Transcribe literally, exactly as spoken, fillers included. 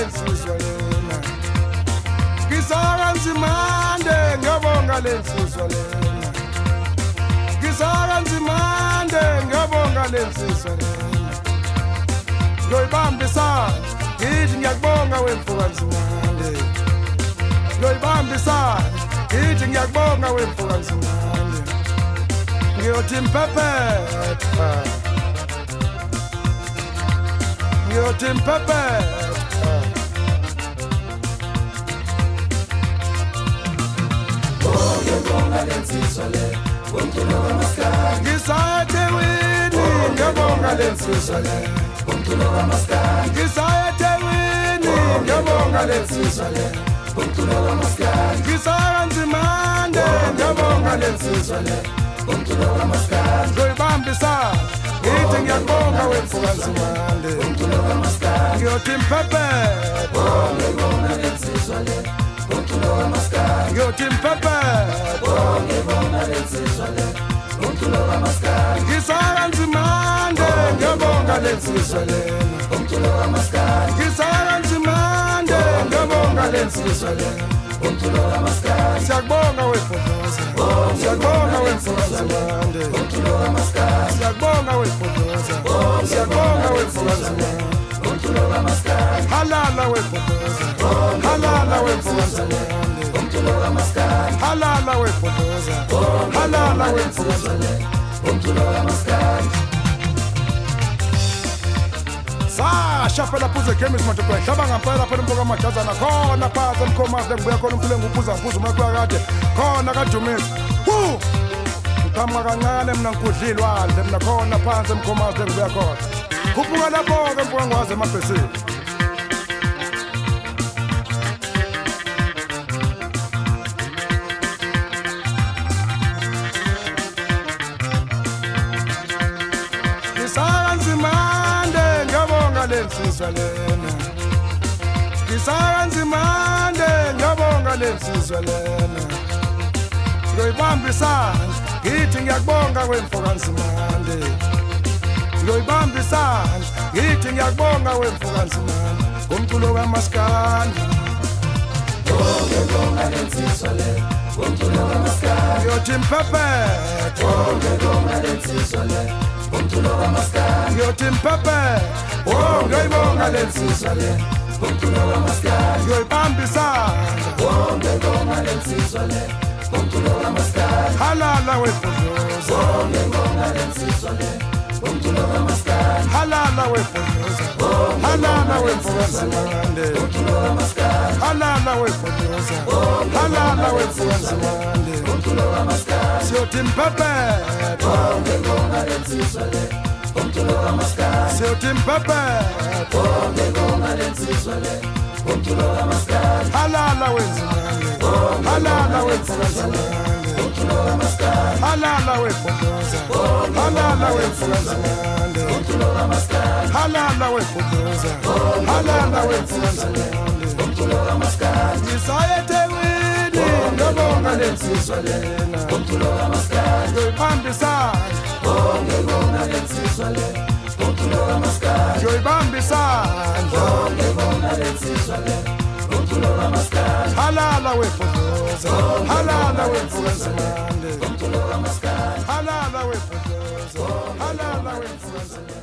lensusolena Kisaranzi mande ngabonga lensusolena Kisaranzi mande ngabonga lensusolena Loibambisa kithi ngiyakubonga wemfukanzi mande Loibambisa kithi ngiyakubonga wemfukanzi mande Ngiyothi mpepe You're Tim Pepper. Oh, you're going to let me so late. Won't you know I'm a star? Yes, I tell you. Oh, you're going to let me so late. Won't you know I'm a star? Yes, I tell you. Oh, you're going to let me so late. Won't you know I'm a star? Yes, I demand. Oh, you're going to let me so late. Won't you know I'm a star? Go bam, besar. Eating your bong, I went for us. Your Tim Pepper, oh, you're gonna let me so late. Won't you know I'm a star? Your Tim Pepper, oh, you're gonna let me so late. Won't you know I'm a star? This island's a man, you're gonna let me so late. Won't you know I'm a star? This island's a man, you're gonna let me so late. Won't you know I'm a star? Your bong, I went for us. Your bong, I went for us. Won't you know I'm a star? Bonga we potoza, bonga bonga we potoza, untolo la mascara, halala we potoza, halala we potoza, untolo la mascara, halala we potoza, halala we potoza, untolo la mascara. Sa chapa la puza kemis matope, shabanga pala pala mboga machaza na kona paza mkoma dembuya kona mkulengu puza puza mkwa gaje, kona gajumis. Woo! Kamarangane mnankudlilwa ndemna khona phansi emkhomazi ngiyakhoza khuphuka lapho ke mfungwaze emabhesini Ngisaranzi mande ngiyabonga lensizwa lena Ngisaranzi mande ngiyabonga lensizwa lena Ngiyoyibambisana Eating your bonga went for us Monday. You're bambisan, eating your bonga went for us Monday. Come to Lower Mascan. Oh, you're going to see Soleil. Come to Lower Mascan. You're Tim Pepper. Oh, you're going to see Soleil. Come to Lower Mascan. You're Tim Pepper. Oh, you're going to see Soleil. Come to Lower Mascan. You're bambisan. Oh, you're going to see Soleil. Halala we potoza, halala we potoza, halala we potoza, halala we potoza, halala we potoza. Sio Tim Pepper, sio Tim Pepper. Halala we potoza, halala we potoza, halala we potoza, halala we potoza, halala we potoza, halala we potoza. Nisayete wini, ngabonga lensizolena, yoyibambisa, ngabonga lensizolena, yoyibambisa. Halala we potoza, halala we potoza, halala we potoza, halala we potoza.